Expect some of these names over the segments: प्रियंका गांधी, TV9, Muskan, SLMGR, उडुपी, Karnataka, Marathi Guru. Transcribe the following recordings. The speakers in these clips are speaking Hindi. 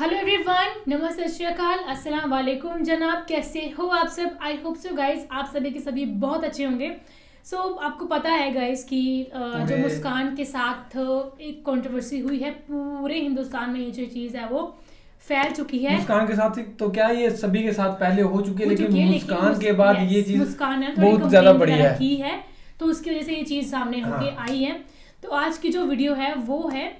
हेलो एवरीवन, नमस्ते, सत श्री अकाल, अस्सलाम वालेकुम जनाब। कैसे हो आप सब? आई होप सो गाइज आप सभी के सभी बहुत अच्छे होंगे। सो आपको पता है गाइज कि जो मुस्कान के साथ एक कंट्रोवर्सी हुई है, पूरे हिंदुस्तान में ये जो चीज़ है वो फैल चुकी है। मुस्कान के साथ तो क्या, ये सभी के साथ पहले हो चुकी है, लेकिन मुस्कान के बाद ये चीज़ मुस्कान ने बहुत ज़्यादा बड़ी है, तो उसकी वजह से ये चीज़ सामने होके आई है। तो आज की जो वीडियो है वो है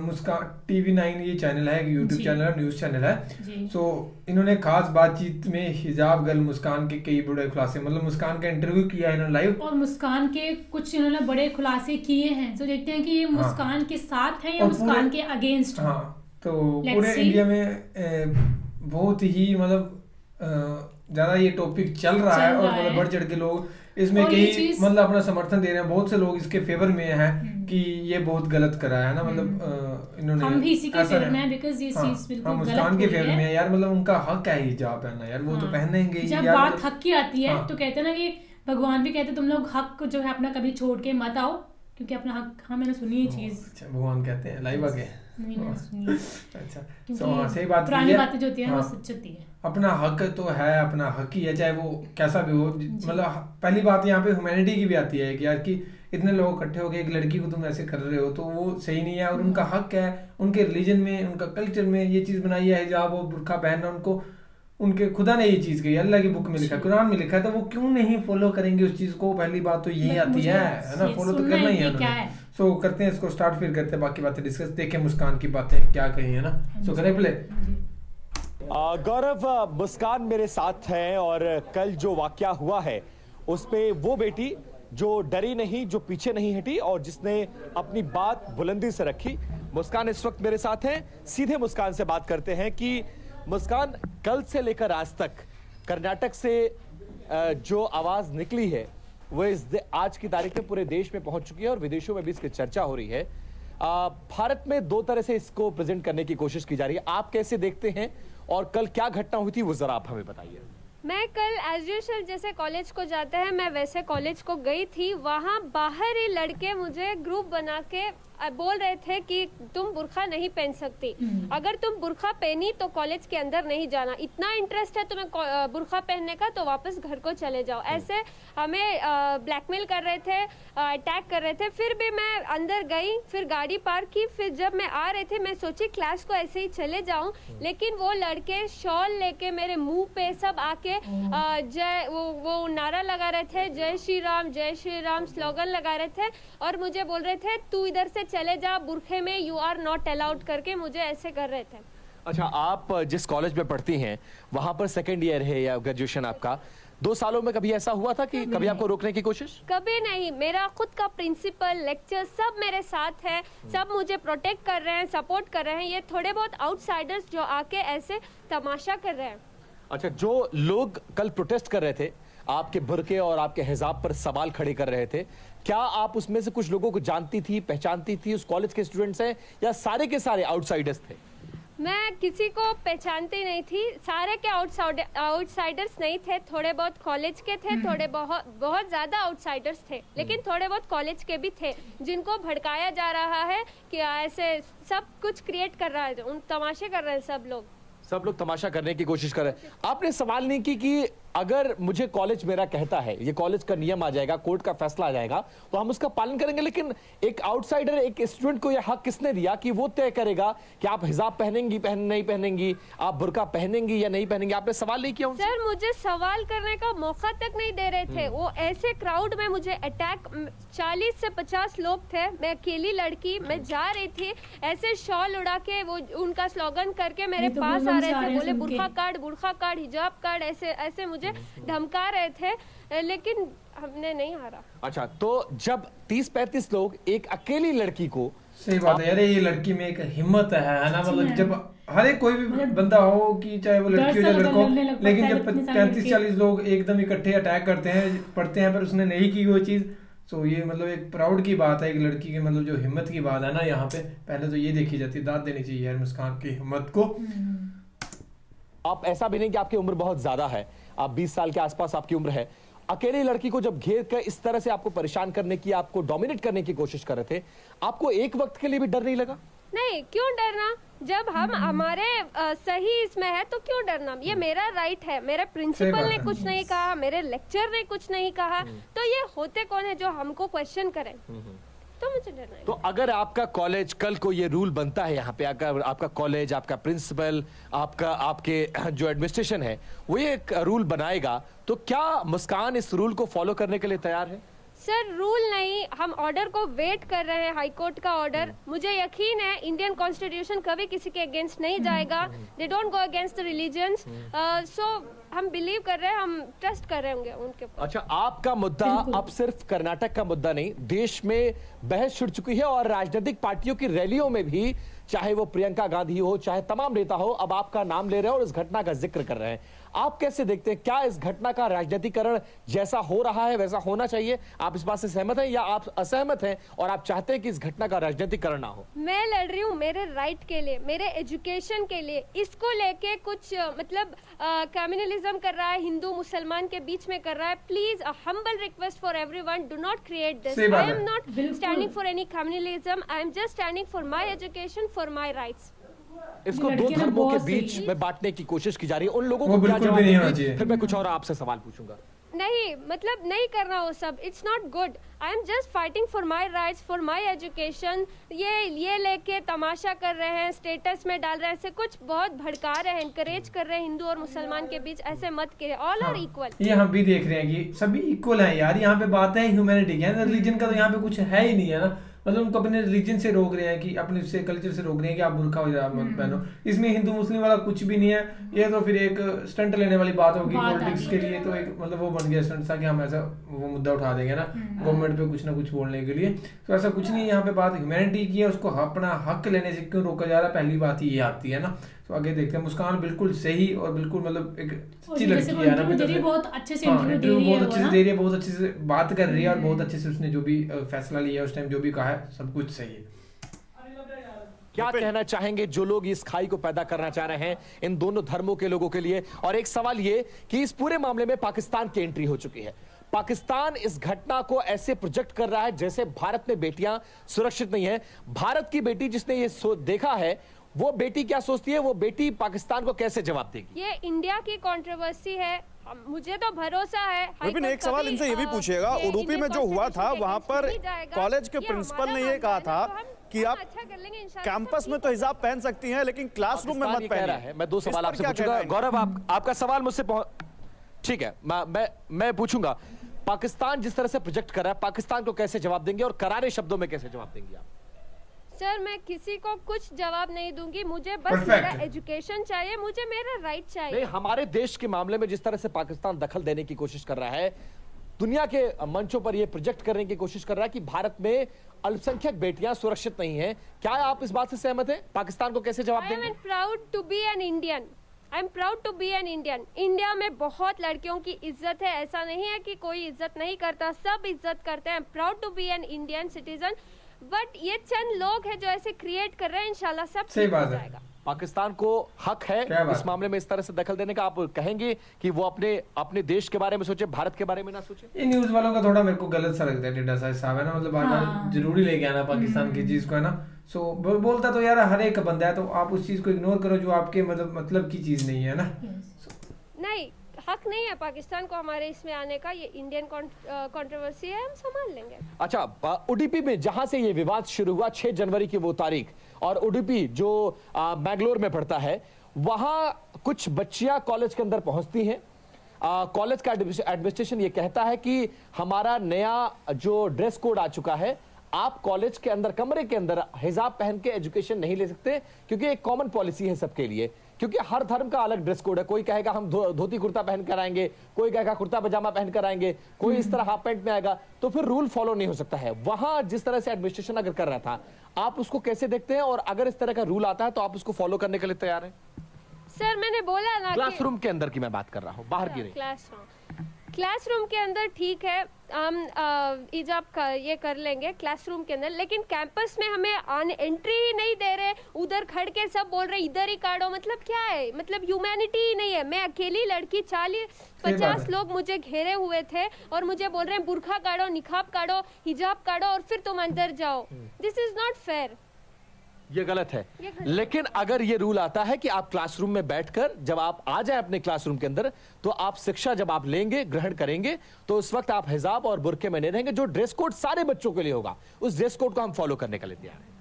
मुस्कान TV9, ये चैनल है, यूट्यूब चैनल है, न्यूज़ चैनल है। सो इन्होंने खास बातचीत में हिजाब गर्ल मुस्कान के कई बड़े खुलासे, मतलब मुस्कान का इंटरव्यू किया इन्होंने लाइव, और मुस्कान के कुछ इन्होंने बड़े खुलासे किए हैं। तो देखते हैं कि ये मुस्कान के साथ है या मुस्कान के अगेंस्ट। हाँ, तो पूरे इंडिया में बहुत ही मतलब ज्यादा ये टॉपिक चल रहा है, और बढ़ चढ़ के लोग इसमें कई मतलब अपना समर्थन दे रहे हैं। बहुत से लोग इसके फेवर में हैं कि ये बहुत गलत करा है ना, मतलब इन्होंने, हम भी इसी के फेवर में हैं, बिकॉज़ ये चीज बिल्कुल गलत है। मुस्कान के फेवर में यार, मतलब उनका हक है हिजाब पहनना यार, वो तो पहनेंगे ही यार। जब बात हक की आती है तो कहते हैं ना कि भगवान भी कहते हैं तुम लोग हक जो है अपना कभी छोड़ के मत आओ, क्योंकि अपना हक, हाँ मैंने सुनी ये चीज। अच्छा, भगवान कहते हैं लाइव आगे? नहीं मैंने सुनी। अच्छा, तो सही बात है, पुरानी बातें जो होती है वो सच होती है। अपना हक तो है, अपना हक ही है, चाहे वो कैसा भी हो। मतलब पहली बात यहाँ पे ह्यूमैनिटी की भी आती है कि यार कि इतने लोग इकट्ठे हो गए, एक लड़की को तुम ऐसे कर रहे हो, तो वो सही नहीं है। और उनका हक है, उनके रिलीजन में, उनका कल्चर में ये चीज़ बनाई है, हिजाब और बुर्का पहनना। उनको, उनके खुदा ने ये चीज़ कही, अल्लाह की बुक में लिखा, कुरान में लिखा है, तो वो क्यों नहीं फॉलो करेंगे उस चीज़ को? पहली बात तो यही आती है ना, फॉलो तो करना ही है। सो करते हैं इसको स्टार्ट, फिर करते हैं बाकी बातें डिस्कस। देखें मुस्कान की बातें क्या कही है ना। सो करें प्ले। गौरव, मुस्कान मेरे साथ हैं, और कल जो वाकया हुआ है उस पे वो बेटी जो डरी नहीं, जो पीछे नहीं हटी, और जिसने अपनी बात बुलंदी से रखी। मुस्कान इस वक्त मेरे साथ हैं, सीधे मुस्कान से बात करते हैं कि मुस्कान, कल से लेकर आज तक कर्नाटक से जो आवाज़ निकली है वो इस आज की तारीख में पूरे देश में पहुंच चुकी है, और विदेशों में भी इसकी चर्चा हो रही है। भारत में दो तरह से इसको प्रेजेंट करने की कोशिश की जा रही है। आप कैसे देखते हैं, और कल क्या घटना हुई थी वो जरा आप हमें बताइए। मैं कल एज यूजुअल जैसे कॉलेज को जाते हैं, मैं वैसे कॉलेज को गई थी। वहाँ बाहर ही लड़के मुझे ग्रुप बना के बोल रहे थे कि तुम बुर्खा नहीं पहन सकती, अगर तुम बुर्खा पहनी तो कॉलेज के अंदर नहीं जाना, इतना इंटरेस्ट है तुम्हें बुर्खा पहनने का तो वापस घर को चले जाओ। ऐसे हमें ब्लैकमेल कर रहे थे, अटैक कर रहे थे। फिर भी मैं अंदर गई, फिर गाड़ी पार्क की, फिर जब मैं आ रही थी मैं सोची क्लास को ऐसे ही चले जाऊँ, लेकिन वो लड़के शॉल लेके मेरे मुँह पे सब आके जय वो नारा लगा रहे थे, जय श्री राम स्लोगन लगा रहे थे, और मुझे बोल रहे थे तू इधर से चले जा, बुरखे में यू आर नॉट अलाउड करके मुझे ऐसे कर रहे थे। अच्छा, आप जिस कॉलेज में पढ़ती हैं वहाँ पर सेकेंड ईयर है या ग्रेजुएशन आपका, 2 सालों में कभी ऐसा हुआ था कि कभी आपको रोकने की कोशिश? कभी नहीं। मेरा खुद का प्रिंसिपल, लेक्चर सब मेरे साथ है, सब मुझे प्रोटेक्ट कर रहे हैं, सपोर्ट कर रहे हैं। ये थोड़े बहुत आउटसाइडर्स जो आके ऐसे तमाशा कर रहे हैं। अच्छा, जो लोग कल प्रोटेस्ट कर रहे थे, आपके बुरके और आपके हिजाब पर सवाल खड़े कर रहे थे, क्या आप उसमें से कुछ लोगों को जानती थी, पहचानती थी? उस कॉलेज के स्टूडेंट्स हैं या सारे के सारे आउटसाइडर्स थे? मैं किसी को पहचानती नहीं थी, सारे के आउटसाइडर्स नहीं थे, थोड़े बहुत कॉलेज के थे, थोड़े बहुत ज़्यादा आउटसाइडर्स थे, लेकिन थोड़े बहुत कॉलेज के भी थे जिनको भड़काया जा रहा है कि ऐसे सब कुछ क्रिएट कर रहा है, उन तमाशे कर रहे हैं सब लोग तमाशा करने की कोशिश कर रहे हैं। आपने सवाल नहीं की कि अगर मुझे कॉलेज मेरा कहता है, ये कॉलेज का नियम आ जाएगा, कोर्ट का फैसला आ जाएगा, तो हम उसका पालन करेंगे, लेकिन एक आउटसाइडर, एक स्टूडेंट को ये हक किसने दिया कि वो तय करेगा कि आप हिजाब पहनेंगी, नहीं पहनेंगी, आप बुर्का पहनेंगी या नहीं पहनेंगी? आपने सवाल नहीं किया उनसे? सर, मुझे सवाल करने का मौका तक नहीं दे रहे थे। वो ऐसे क्राउड में मुझे अटैक, 40 से 50 लोग थे, मैं अकेली लड़की, मैं जा रही थी, ऐसे शॉल उड़ा के वो उनका स्लोगन करके मेरे पास आ रहे थे, बोले बुर्का काट, बुर्का काट, हिजाब काट, ऐसे ऐसे मुझे धमका रहे थे, लेकिन हमने नहीं हारा। अच्छा, तो जब 30-35 लोग एक अकेली लड़की को, सही बात है, अरे ये लड़की में एक हिम्मत है ना, मतलब जब हर एक कोई भी बंदा हो कि चाहे वो लड़की हो या लड़का हो, लेकिन जब 35-40 लोग एकदम इकट्ठे अटैक करते हैं, पढ़ते हैं, पर उसने नहीं की वो चीज़, तो ये मतलब एक प्राउड की बात है, एक लड़की की मतलब जो हिम्मत की बात है ना। यहाँ पे पहले तो ये देखी जाती है, दाद देनी चाहिए यार मुस्कान की हिम्मत को। आप ऐसा भी नहीं कि आपकी उम्र बहुत ज्यादा है, आप 20 साल के आसपास आपकी उम्र है, अकेली लड़की को जब घेर कर इस तरह से आपको परेशान करने की, आपको डोमिनेट करने की कोशिश कर रहे थे, आपको एक वक्त के लिए भी डर नहीं लगा? नहीं, क्यों डरना, जब हम हमारे सही इसमें है तो क्यों डरना। ये मेरा राइट है, मेरे प्रिंसिपल ने कुछ नहीं कहा, मेरे लेक्चर ने कुछ नहीं कहा, तो ये होते कौन है जो हमको क्वेश्चन करें, तो मुझे डरना है। तो अगर आपका कॉलेज कल को ये रूल बनता है यहाँ पे, अगर आपका कॉलेज, आपका प्रिंसिपल, आपका आपके जो एडमिनिस्ट्रेशन है वो एक रूल बनाएगा, तो क्या मुस्कान इस रूल को फॉलो करने के लिए तैयार है? सर रूल नहीं, हम ऑर्डर को वेट कर रहे हैं, हाई कोर्ट का ऑर्डर। मुझे यकीन है इंडियन कॉन्स्टिट्यूशन कभी किसी के अगेंस्ट नहीं जाएगा, they don't go against the religions, so हम बिलीव कर रहे हैं, हम ट्रस्ट कर रहे होंगे उनके ऊपर। अच्छा, आपका मुद्दा अब सिर्फ कर्नाटक का मुद्दा नहीं, देश में बहस छिड़ चुकी है और राजनीतिक पार्टियों की रैलियों में भी, चाहे वो प्रियंका गांधी हो, चाहे तमाम नेता हो, अब आपका नाम ले रहे हैं और इस घटना का जिक्र कर रहे हैं। आप कैसे देखते हैं, क्या इस घटना का राजनीतिकरण जैसा हो रहा है वैसा होना चाहिए? आप इस बात से सहमत हैं या आप असहमत हैं और आप चाहते हैं कि इस घटना का राजनीतिकरण ना हो? मैं लड़ रही हूँ मेरे राइट के लिए, मेरे एजुकेशन के लिए। इसको लेके कुछ मतलब कम्युनलिज्म कर रहा है, हिंदू मुसलमान के बीच में कर रहा है। Please a humble request for everyone, do not create this. I am not standing for any communalism, I am just standing for my education, for my rights. इसको दो धर्मों के बीच में बांटने की कोशिश की जा रही है, उन लोगों को क्या जवाब देंगे? फिर मैं कुछ और आपसे सवाल पूछूंगा। नहीं, मतलब नहीं करना हो सब, it's not good. I am just fighting for my rights, for my education. ये लेके तमाशा कर रहे हैं, स्टेटस में डाल रहे हैं, ऐसे कुछ बहुत भड़का रहे हैं, एनकरेज कर रहे हैं हिंदू और मुसलमान के बीच, ऐसे मत करिए। ऑल आर इक्वल, ये हम भी देख रहे हैं कि सभी इक्वल हैं यार। यहाँ पे बात है ह्यूमैनिटी की, रिलीजन का तो यहाँ पे कुछ है ही नहीं है ना। मतलब उनको अपने रिलीजन से रोक रहे हैं कि अपने उससे कल्चर से रोक रहे हैं कि आप बुरखा मत पहनो। इसमें हिंदू मुस्लिम वाला कुछ भी नहीं है। ये तो फिर एक स्टंट लेने वाली बात होगी पॉलिटिक्स के लिए, तो एक मतलब वो बन गया स्टंट सा कि हम ऐसा वो मुद्दा उठा देंगे ना गवर्नमेंट पे कुछ ना कुछ बोलने के लिए। तो ऐसा कुछ नहीं है, यहाँ पे बात ह्यूमैनिटी की है। उसको अपना हक लेने से क्यों रोका जा रहा है, पहली बात ही ये आती है ना। तो आगे देखते हैं। मुस्कान बिल्कुल सही और बिल्कुल मतलब एक अच्छी लड़की है ना, बहुत अच्छे से दे रही है, बहुत अच्छे से बात कर रही है और बहुत अच्छे से उसने जो भी फैसला लिया उस टाइम जो भी कहा है सब कुछ सही है। क्या कहना चाहेंगे जो लोग इस खाई को पैदा करना चाह रहे हैं इन दोनों धर्मों के लोगों के लिए? और एक सवाल ये कि इस पूरे मामले में पाकिस्तान की एंट्री हो चुकी है। पाकिस्तान इस घटना को ऐसे प्रोजेक्ट कर रहा है जैसे भारत में बेटियां सुरक्षित नहीं है। भारत की बेटी जिसने ये देखा है, वो बेटी क्या सोचती है, वो बेटी पाकिस्तान को कैसे जवाब देगी? ये इंडिया की कंट्रोवर्सी है, मुझे तो भरोसा है। लेकिन एक सवाल इनसे ये भी पूछिएगा, उडुपी में जो हुआ था वहां पर कॉलेज के प्रिंसिपल ने ये कहा था कि आप कैंपस में तो हिजाब पहन सकती हैं लेकिन क्लासरूम में मत पहन है। मैं दो सवाल आपसे पूछूंगा। गौरव, आपका सवाल मुझसे ठीक है, मैं पूछूंगा। पाकिस्तान जिस तरह से प्रोजेक्ट कर रहा है, पाकिस्तान को कैसे जवाब देंगे और करारे शब्दों में कैसे जवाब देंगे आप? सर मैं किसी को कुछ जवाब नहीं दूंगी, मुझे बस मेरा एजुकेशन चाहिए, मुझे मेरा राइट चाहिए। नहीं, हमारे देश के मामले में जिस तरह से पाकिस्तान दखल देने की कोशिश कर रहा है, दुनिया के मंचों पर यह प्रोजेक्ट करने की कोशिश कर रहा है कि भारत में अल्पसंख्यक बेटियां सुरक्षित नहीं हैं, क्या आप इस बात से सहमत हैं? पाकिस्तान को कैसे जवाब देंगे? Proud to be an Indian, I am proud to be an Indian. India में बहुत लड़कियों की इज्जत है, ऐसा नहीं है कि कोई इज्जत नहीं करता, सब इज्जत करते हैं। I am proud to be an Indian citizen, but ये चंद लोग हैं जो ऐसे क्रिएट कर रहे हैं, इंशाल्लाह सब सही बात है। पाकिस्तान को हक है इस मामले में इस तरह से दखल देने का। आप कहेंगे कि वो अपने देश के बारे में सोचे, भारत के बारे में ना सोचे। ये न्यूज़ वालों का थोड़ा मेरे को गलत सा लगता है डेटा साहब, है ना। मतलब आना जरूरी लेके आना पाकिस्तान की चीज को, है ना। सो बोलता तो यार हर एक बंदा है, तो आप उस चीज को इग्नोर करो जो आपके मतलब की चीज नहीं है ना। नहीं, हक नहीं है पाकिस्तान को हमारे इसमें आने का। ये इंडियन कंट्रोवर्सी है, हम संभाल लेंगे। अच्छा, उडुपी में जहां से ये विवाद शुरू हुआ 6 जनवरी की वो तारीख, और उडुपी जो मैंगलोर में पड़ता है, वहां कुछ बच्चियां कॉलेज के अंदर पहुंचती हैं। कॉलेज का एडमिनिस्ट्रेशन ये कहता है कि हमारा नया जो ड्रेस कोड आ चुका है, आप कॉलेज के अंदर कमरे के अंदर हिजाब पहन के एजुकेशन नहीं ले सकते, क्योंकि एक कॉमन पॉलिसी है सबके लिए, क्योंकि हर धर्म का अलग ड्रेस कोड है। कोई कहेगा हम धोती कुर्ता पहन कर आएंगे, कोई कहेगा कुर्ता पजामा पहन कर आएंगे, कोई इस तरह हाफ पैंट में आएगा, तो फिर रूल फॉलो नहीं हो सकता है। वहां जिस तरह से एडमिनिस्ट्रेशन अगर कर रहा था, आप उसको कैसे देखते हैं, और अगर इस तरह का रूल आता है तो आप उसको फॉलो करने के लिए तैयार हैं? सर मैंने बोला ना, क्लासरूम के अंदर की मैं बात कर रहा हूँ, बाहर की नहीं। क्लासरूम के अंदर ठीक है, हम हिजाब का ये कर लेंगे क्लासरूम के अंदर, लेकिन कैंपस में हमें एंट्री ही नहीं दे रहे। उधर खड़ के सब बोल रहे इधर ही काटो, मतलब क्या है, मतलब ह्यूमैनिटी ही नहीं है। मैं अकेली लड़की, 40-50 लोग मुझे घेरे हुए थे और मुझे बोल रहे हैं बुरखा काटो, निकाब काटो, हिजाब काटो और फिर तुम अंदर जाओ। This is not fair. ये गलत है। लेकिन अगर ये रूल आता है कि आप क्लासरूम में बैठकर जब आप आ जाए अपने क्लासरूम के अंदर तो आप शिक्षा जब आप लेंगे ग्रहण करेंगे तो उस वक्त आप हिजाब और बुर्के में नहीं रहेंगे। जो ड्रेस कोड सारे बच्चों के लिए होगा उस ड्रेस कोड को हम फॉलो करने के लिए तैयार हैं।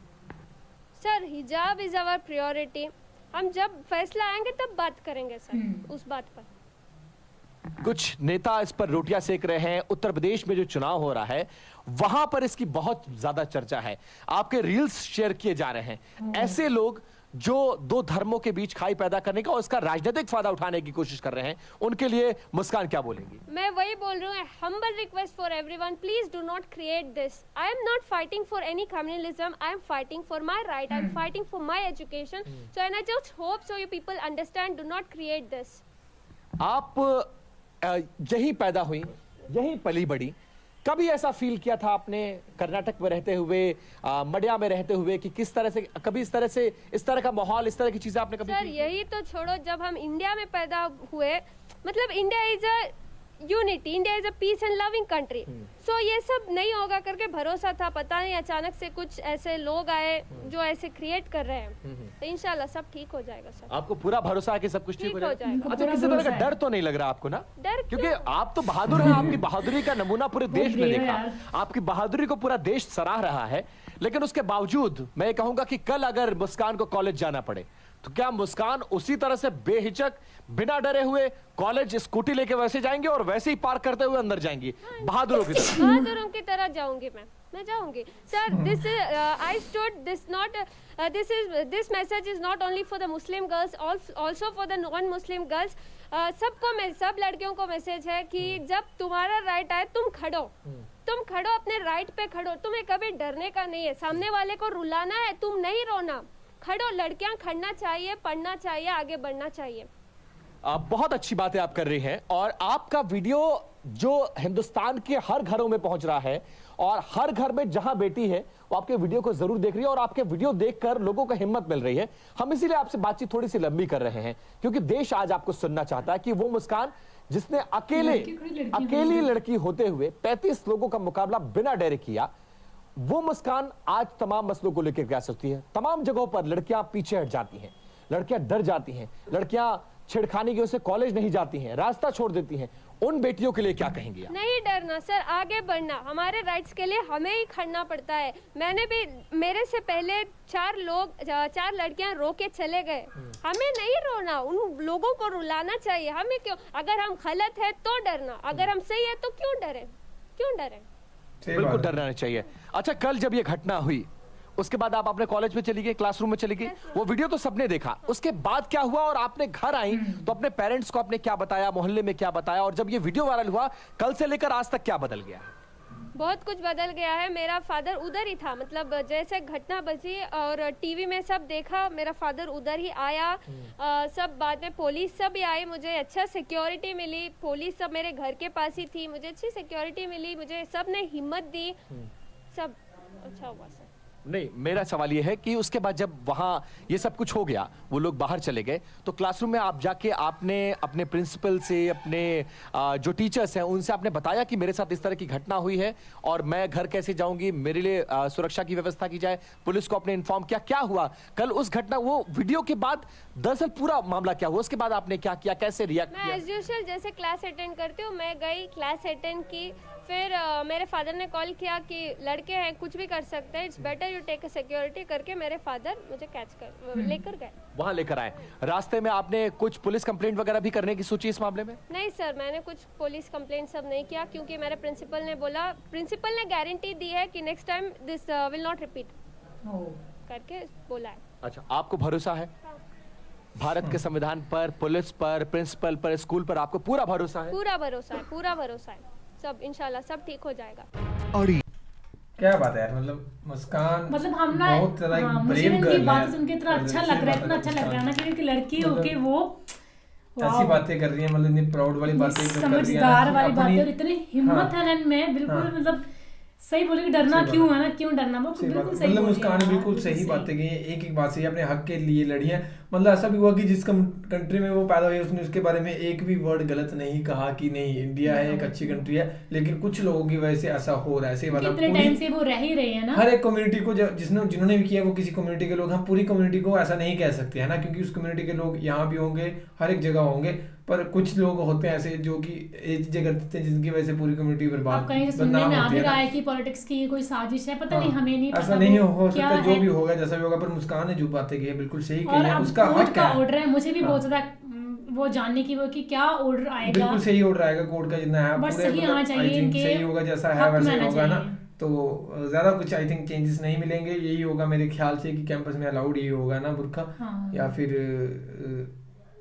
सर हिजाब इज आवर प्रायोरिटी, हम जब फैसला आएंगे तब बात करेंगे सर उस बात पर। कुछ नेता इस पर रोटियां सेक रहे हैं। उत्तर प्रदेश में जो चुनाव हो रहा है वहां पर इसकी बहुत ज्यादा चर्चा है। आपके रील्स शेयर किए जा रहे हैं ऐसे लोग जो दो धर्मों के बीच खाई पैदा करने का और इसका राजनीतिक फायदा उठाने की कोशिश कर रहे हैं। उनके लिए मुस्कान क्या बोलेंगी? मैं वही बोल रही हूँ, humble request for everyone, please do not create this. I am not fighting for any communalism, I am fighting for my right, I am fighting for my education, so and I just hope so you people understand, do not create this. आप यही पैदा हुई, यही पली बड़ी, कभी ऐसा फील किया था आपने कर्नाटक में रहते हुए, मडिया में रहते हुए कि किस तरह से कभी इस तरह का माहौल, इस तरह की चीजें आपने कभी? सर यही तो छोड़ो, जब हम इंडिया में पैदा हुए, मतलब India is a unity, India is a peace and loving country, so ये सब नहीं होगा करके भरोसा था। पता नहीं अचानक से कुछ ऐसे लोग आए जो ऐसे क्रिएट कर रहे हैं, तो इंशाल्लाह सब ठीक हो जाएगा सर। आपको पूरा भरोसा है कि सब कुछ ठीक हो जाएगा? अच्छा, किसी तरह का डर तो नहीं लग रहा आपको ना? डर क्योंकि आप तो बहादुर हैं, आपकी बहादुरी का नमूना पूरे देश में देखा, आपकी बहादुरी को पूरा देश सराह रहा है। लेकिन उसके बावजूद मैं कहूंगा कि कल अगर मुस्कान को कॉलेज जाना पड़े तो क्या मुस्कान उसी तरह से बेहिचक बिना डरे हुए कॉलेज स्कूटी लेके वैसे जाएंगे और वैसे ही पार्क करते हुए अंदर जाएंगी? बहादुरों की तरह जाऊंगी मैं जाऊंगी sir. This I stood this not this message is not only for the Muslim girls, also for the non Muslim girls. सब लड़कियों को मैसेज है कि जब तुम्हारा राइट आए तुम खड़ो अपने राइट पे खड़ो, तुम्हें कभी डरने का नहीं है, सामने वाले को रुलाना है, तुम नहीं रोना, खड़ो। लड़कियां खड़ना चाहिए, पढ़ना चाहिए, आगे बढ़ना चाहिए। बहुत अच्छी बातें आप कर रही हैं और आपका वीडियो जो हिंदुस्तान के हर घरों में पहुंच रहा है और हर घर में जहां बेटी है वो आपके वीडियो को जरूर देख रही है और आपके वीडियो देखकर लोगों को हिम्मत मिल रही है। हम इसीलिए आपसे बातचीत थोड़ी सी लंबी कर रहे हैं क्योंकि देश आज आपको सुनना चाहता है कि वो मुस्कान जिसने अकेली लड़की होते हुए 35 लोगों का मुकाबला बिना डरे किया, वो मुस्कान आज तमाम मसलों को लेकर क्या सोचती है। तमाम जगहों पर लड़कियां पीछे हट जाती हैं, लड़कियां डर जाती हैं, लड़कियां छेड़खानी की वजह से कॉलेज नहीं जाती हैं, रास्ता छोड़ देती हैं, उन बेटियों के लिए क्या कहेंगी आप? नहीं डरना सर, आगे बढ़ना, हमारे राइट्स के लिए हमें ही खड़ना पड़ता है। मैंने भी, मेरे से पहले चार लड़कियां रो के चले गए, हमें नहीं रोना, उन लोगों को रुलाना चाहिए। हमें क्यों, अगर हम गलत है तो डरना, अगर हम सही है तो क्यों डरे, बिल्कुल डरना चाहिए। अच्छा, कल जब ये घटना हुई उसके बाद आप अपने कॉलेज में चली गई, क्लासरूम में चली गई, वो वीडियो तो सबने देखा, उसके बाद क्या हुआ और आपने घर आई तो अपने पेरेंट्स को आपने क्या बताया, मोहल्ले में क्या बताया, और जब ये वीडियो वायरल हुआ कल से लेकर आज तक क्या बदल गया है? बहुत कुछ बदल गया है। मेरा फादर उधर ही था, मतलब जैसे घटना बची और टीवी में सब देखा, मेरा फादर उधर ही आया, सब बाद में पुलिस सब ही आई, मुझे अच्छा सिक्योरिटी मिली, पुलिस सब मेरे घर के पास ही थी, मुझे अच्छी सिक्योरिटी मिली, मुझे सब ने हिम्मत दी, सब अच्छा हुआ सर। नहीं, मेरा सवाल ये है कि उसके बाद जब वहाँ ये सब कुछ हो गया, वो लोग बाहर चले गए, तो क्लासरूम में आप जाके आपने अपने प्रिंसिपल से, अपने जो टीचर्स हैं उनसे आपने बताया कि मेरे साथ इस तरह की घटना हुई है और मैं घर कैसे जाऊंगी, मेरे लिए सुरक्षा की व्यवस्था की जाए, पुलिस को आपने इन्फॉर्म किया? क्या हुआ कल उस घटना, वो वीडियो के बाद दरअसल पूरा मामला क्या हुआ, उसके बाद आपने क्या किया, कैसे रिएक्ट किया? मैं एज यूजुअल जैसे क्लास अटेंड करती हूँ, मैं गई, क्लास अटेंड की, फिर मेरे फादर ने कॉल किया कि लड़के हैं, कुछ भी कर सकते हैं, it's better you take a security करके मेरे फादर मुझे कैच कर लेकर गए, वहाँ लेकर आए। रास्ते में आपने कुछ पुलिस कंप्लेंट वगैरह भी करने की सोची इस मामले में? नहीं सर, मैंने कुछ पुलिस कंप्लेंट सब नहीं किया क्योंकि मेरे प्रिंसिपल ने बोला, प्रिंसिपल ने गारंटी दी है कि next time this will not repeat करके बोला है। अच्छा, आपको भरोसा है भारत के संविधान पर, पुलिस पर, प्रिंसिपल पर, स्कूल पर, आपको पूरा भरोसा है? पूरा भरोसा है, सब इंशाल्लाह सब ठीक हो जाएगा। और क्या बात है यार, मतलब मुस्कान, मतलब हम ना बहुत लाइक ब्रेव गर्ल है, इनकी बातें सुन के इतना अच्छा लग रहा है, इतना अच्छा लग रहा है ना, क्योंकि लड़की होके वो ऐसी बातें कर रही है, मतलब इतनी प्राउड वाली बातें कर रही है, समझदार वाली बातें, और इतनी हिम्मत है इनमें, बिल्कुल मतलब सही बोले कि डरना क्यों है ना, क्यों डरना, बिल्कुल सही, मतलब मुस्कान बिल्कुल सही बातें की है, एक एक बात से अपने हक के लिए लड़ी है मतलब ऐसा भी हुआ कि जिस कंट्री में वो पैदा हुई उसने उसके बारे में एक भी वर्ड गलत नहीं कहा कि नहीं इंडिया है एक अच्छी कंट्री है, लेकिन कुछ लोगों की वजह से ऐसा हो रहा है। ऐसे मतलब कितने टाइम से वो रह ही रहे हैं ना, हर एक कम्युनिटी को जिन्होंने भी किया वो किसी कम्युनिटी के लोग, हम पूरी कम्युनिटी को ऐसा नहीं कह सकते है ना, क्योंकि उस कम्युनिटी के लोग यहाँ भी होंगे, हर एक जगह होंगे, पर कुछ लोग होते हैं ऐसे जो कि ये चीजें करते हैं जिनकी वजह से पूरी कम्युनिटी बर्बाद है। पॉलिटिक्स की कोई साजिश है पता नहीं, हमें नहीं ऐसा नहीं हो सकता, जो भी होगा जैसा भी होगा। पर मुस्कान ने जो बातें कही बिल्कुल सही कही है, उसका हक क्या है मुझे भी बहुत ज्यादा वो जानने की वो कि क्या ऑर्डर आएगा, बिल्कुल सही ऑर्डर आएगा कोर्ट का जितना है बस सही आना चाहिए, सही होगा जैसा है वैसा होगा ना, तो ज़्यादा कुछ आई थिंक चेंजेस नहीं मिलेंगे। यही होगा मेरे ख्याल से कि कैंपस में अलाउड यही होगा ना बुर्का या फिर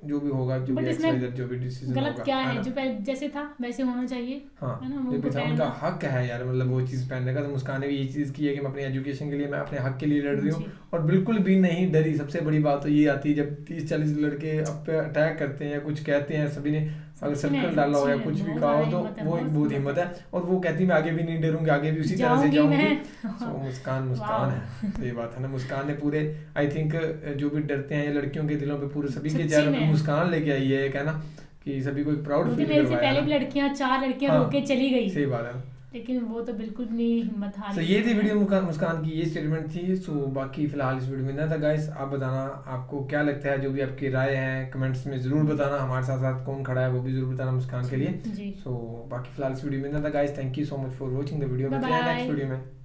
जो भी होगा, जो भी एक्सरसाइज जो भी डिसीजन होगा गलत क्या है जो पहले जैसे था वैसे होना चाहिए है ना, वो उनका हक है यार, मतलब वो चीज़ पहनने का। तो मुस्कान ने भी ये चीज़ की है कि मैं अपने एजुकेशन के लिए, मैं अपने हक के लिए लड़ रही हूँ और बिल्कुल भी नहीं डरी। सबसे बड़ी बात तो ये आती है जब 30-40 लड़के अटैक करते हैं या कुछ कहते हैं, सभी ने अगर सर्कल डाला हो या कुछ भी कहा हो तो वो एक बहुत हिम्मत है, और वो कहती मैं आगे भी नहीं डरूंगी, आगे भी उसी तरह से जाऊंगी। तो मुस्कान है, सही बात है ना, मुस्कान ने पूरे आई थिंक जो भी डरते हैं लड़कियों के दिलों पे पूरे सभी के चेहरे पे मुस्कान लेके आई है, कहना कि सभी को एक प्राउड फील करवाया। मेरे से पहले लड़कियां 4 लड़कियां रोके चली गई, सही बात है, लेकिन वो तो बिल्कुल नहीं हिम्मत हारी। तो ये थी वीडियो मुस्कान की, ये स्टेटमेंट थी। सो बाकी फिलहाल इस वीडियो में ना था गाइस, आप बताना आपको क्या लगता है, जो भी आपकी राय है कमेंट्स में जरूर बताना, हमारे साथ साथ कौन खड़ा है वो भी जरूर बताना मुस्कान के लिए। सो बाकी फिलहाल इस वीडियो में ना था guys, thank you so much for watching the video, next video में।